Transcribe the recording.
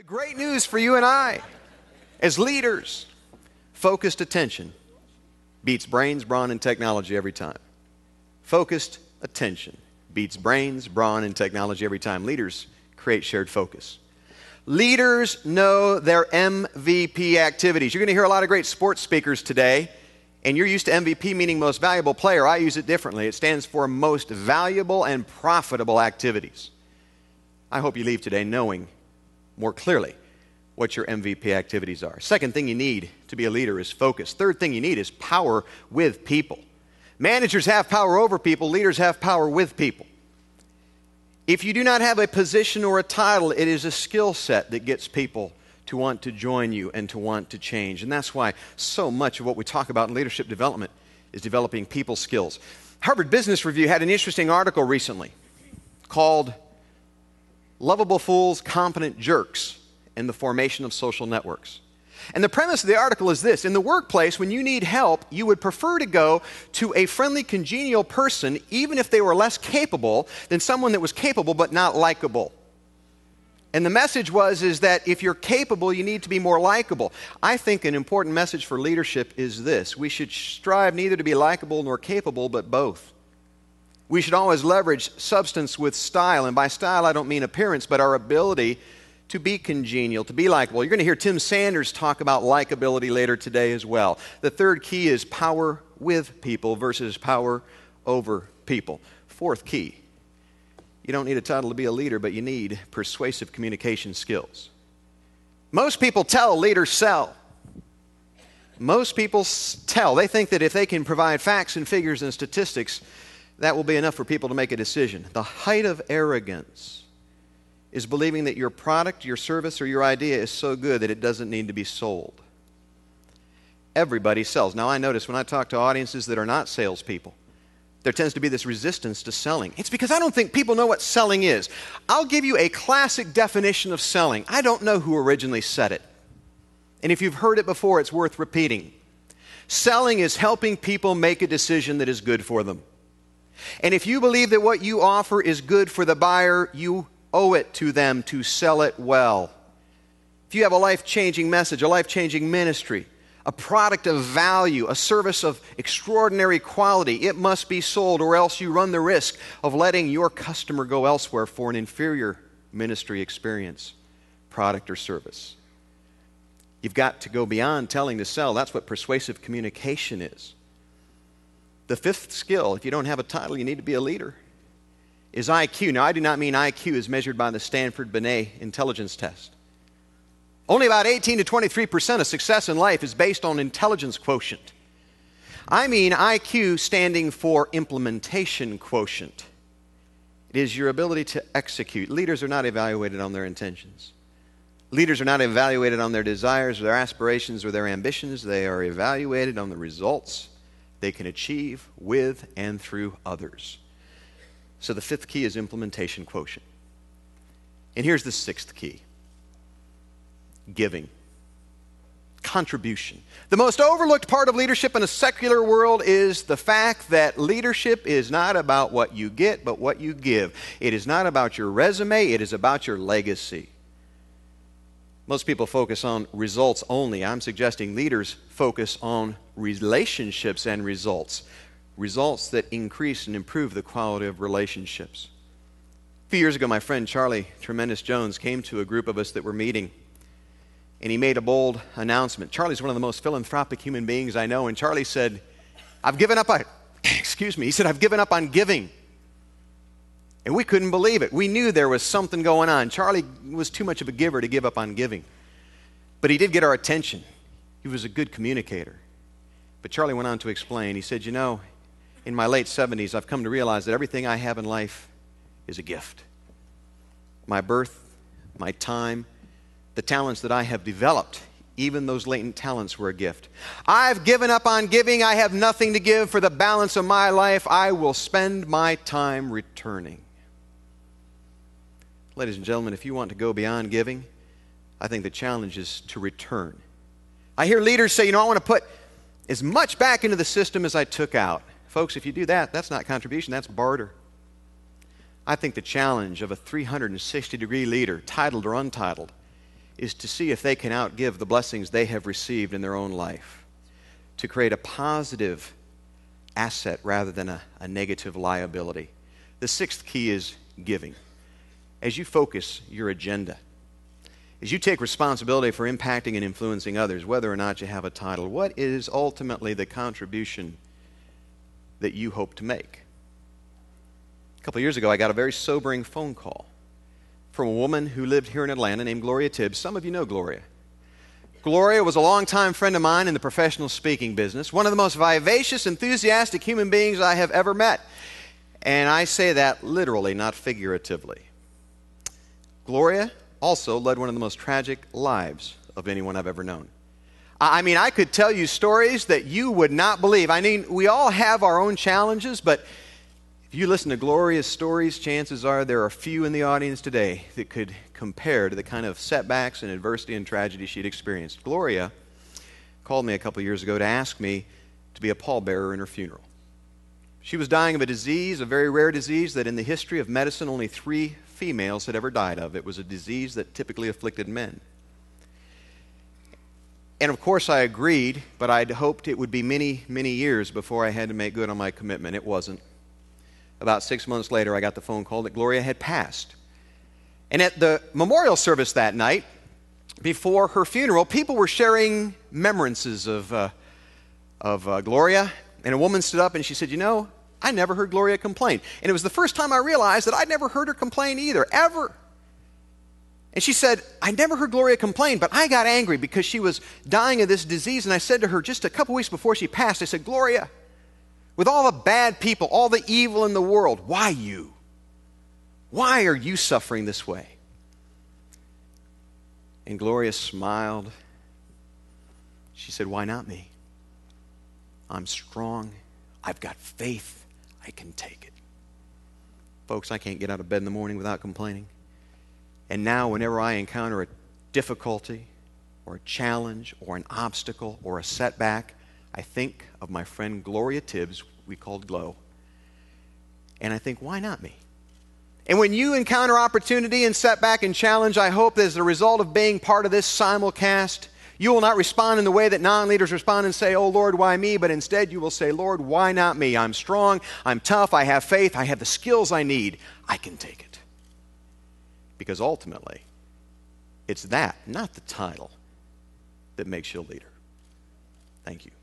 The great news for you and I, as leaders, focused attention beats brains, brawn, and technology every time. Focused attention beats brains, brawn, and technology every time. Leaders create shared focus. Leaders know their MVP activities. You're going to hear a lot of great sports speakers today, and you're used to MVP meaning most valuable player. I use it differently. It stands for most valuable and profitable activities. I hope you leave today knowing more clearly what your MVP activities are. Second thing you need to be a leader is focus. Third thing you need is power with people. Managers have power over people. Leaders have power with people. If you do not have a position or a title, it is a skill set that gets people to want to join you and to want to change. And that's why so much of what we talk about in leadership development is developing people skills. Harvard Business Review had an interesting article recently called Lovable Fools, Competent Jerks, and the Formation of Social Networks. And the premise of the article is this: in the workplace, when you need help, you would prefer to go to a friendly, congenial person, even if they were less capable, than someone that was capable but not likable. And the message is that if you're capable, you need to be more likable. I think an important message for leadership is this: we should strive neither to be likable nor capable, but both. We should always leverage substance with style. And by style, I don't mean appearance, but our ability to be congenial, to be likable. You're going to hear Tim Sanders talk about likability later today as well. The third key is power with people versus power over people. Fourth key, you don't need a title to be a leader, but you need persuasive communication skills. Most people tell, leaders sell. Most people tell. They think that if they can provide facts and figures and statistics, that will be enough for people to make a decision. The height of arrogance is believing that your product, your service, or your idea is so good that it doesn't need to be sold. Everybody sells. Now, I notice when I talk to audiences that are not salespeople, there tends to be this resistance to selling. It's because I don't think people know what selling is. I'll give you a classic definition of selling. I don't know who originally said it. And if you've heard it before, it's worth repeating. Selling is helping people make a decision that is good for them. And if you believe that what you offer is good for the buyer, you owe it to them to sell it well. If you have a life-changing message, a life-changing ministry, a product of value, a service of extraordinary quality, it must be sold, or else you run the risk of letting your customer go elsewhere for an inferior ministry experience, product, or service. You've got to go beyond telling to sell. That's what persuasive communication is. The fifth skill, if you don't have a title, you need to be a leader, is IQ. Now, I do not mean IQ as measured by the Stanford-Binet intelligence test. Only about 18 to 23% of success in life is based on intelligence quotient. I mean IQ standing for implementation quotient. It is your ability to execute. Leaders are not evaluated on their intentions. Leaders are not evaluated on their desires or their aspirations or their ambitions. They are evaluated on the results they can achieve with and through others. So the fifth key is implementation quotient. And here's the sixth key: giving. Contribution. The most overlooked part of leadership in a secular world is the fact that leadership is not about what you get, but what you give. It is not about your resume, it is about your legacy. Most people focus on results only. I'm suggesting leaders focus on relationships and results. Results that increase and improve the quality of relationships. A few years ago, my friend Charlie Tremendous Jones came to a group of us that were meeting, and he made a bold announcement. Charlie's one of the most philanthropic human beings I know, and Charlie said, "I've given up on," excuse me, he said, "I've given up on giving." And we couldn't believe it. We knew there was something going on. Charlie was too much of a giver to give up on giving. But he did get our attention. He was a good communicator. But Charlie went on to explain. He said, "You know, in my late 70s, I've come to realize that everything I have in life is a gift. My birth, my time, the talents that I have developed, even those latent talents were a gift. I've given up on giving. I have nothing to give for the balance of my life. I will spend my time returning." Ladies and gentlemen, if you want to go beyond giving, I think the challenge is to return. I hear leaders say, "You know, I want to put as much back into the system as I took out." Folks, if you do that, that's not contribution, that's barter. I think the challenge of a 360-degree leader, titled or untitled, is to see if they can outgive the blessings they have received in their own life, to create a positive asset rather than a negative liability. The sixth key is giving. As you focus your agenda, as you take responsibility for impacting and influencing others, whether or not you have a title, what is ultimately the contribution that you hope to make? A couple of years ago, I got a very sobering phone call from a woman who lived here in Atlanta named Gloria Tibbs. Some of you know Gloria. Gloria was a longtime friend of mine in the professional speaking business, one of the most vivacious, enthusiastic human beings I have ever met. And I say that literally, not figuratively. Gloria also led one of the most tragic lives of anyone I've ever known. I mean, I could tell you stories that you would not believe. I mean, we all have our own challenges, but if you listen to Gloria's stories, chances are there are few in the audience today that could compare to the kind of setbacks and adversity and tragedy she'd experienced. Gloria called me a couple years ago to ask me to be a pallbearer in her funeral. She was dying of a disease, a very rare disease that in the history of medicine only 3 females had ever died of. It was a disease that typically afflicted men. And of course I agreed, but I'd hoped it would be many, many years before I had to make good on my commitment. It wasn't. About 6 months later, I got the phone call that Gloria had passed. And at the memorial service that night, before her funeral, people were sharing memorances of Gloria. And a woman stood up and she said, "You know, I never heard Gloria complain." And it was the first time I realized that I'd never heard her complain either, ever. And she said, "I never heard Gloria complain, but I got angry because she was dying of this disease. And I said to her just a couple weeks before she passed, I said, 'Gloria, with all the bad people, all the evil in the world, why you? Why are you suffering this way?'" And Gloria smiled. She said, "Why not me? I'm strong. I've got faith. I can take it." Folks, I can't get out of bed in the morning without complaining. And now whenever I encounter a difficulty or a challenge or an obstacle or a setback, I think of my friend Gloria Tibbs, we called Glo, and I think, why not me? And when you encounter opportunity and setback and challenge, I hope that as a result of being part of this simulcast, you will not respond in the way that non-leaders respond and say, "Oh, Lord, why me?" But instead you will say, "Lord, why not me? I'm strong, I'm tough, I have faith, I have the skills I need, I can take it." Because ultimately, it's that, not the title, that makes you a leader. Thank you.